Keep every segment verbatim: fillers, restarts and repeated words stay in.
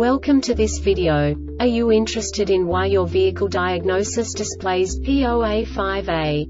Welcome to this video. Are you interested in why your vehicle diagnosis displays P zero A five A?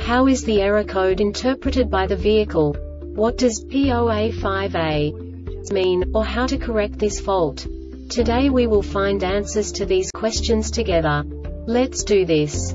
How is the error code interpreted by the vehicle? What does P zero A five A mean, or how to correct this fault? Today we will find answers to these questions together. Let's do this.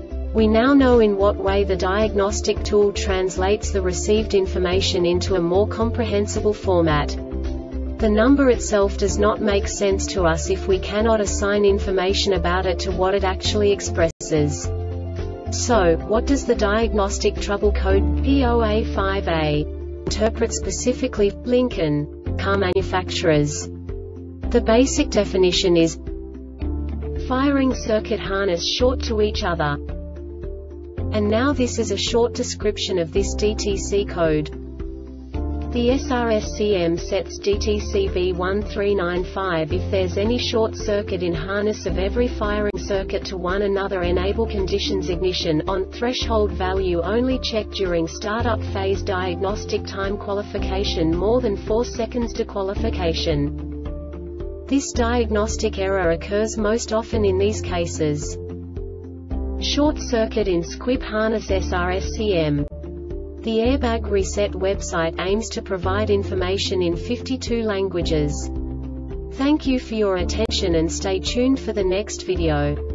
We now know in what way the diagnostic tool translates the received information into a more comprehensible format. The number itself does not make sense to us if we cannot assign information about it to what it actually expresses. So, what does the diagnostic trouble code P zero A five A interpret specifically for Lincoln car manufacturers? The basic definition is firing circuit harness short to each other. And now this is a short description of this D T C code. The S R S C M sets D T C B one three nine five if there's any short circuit in harness of every firing circuit to one another. Enable conditions ignition on, threshold value only, check during startup phase. Diagnostic time qualification more than four seconds. Dequalification. This diagnostic error occurs most often in these cases: short circuit in Squib Harness S R S C M. The Airbag Reset website aims to provide information in fifty-two languages. Thank you for your attention and stay tuned for the next video.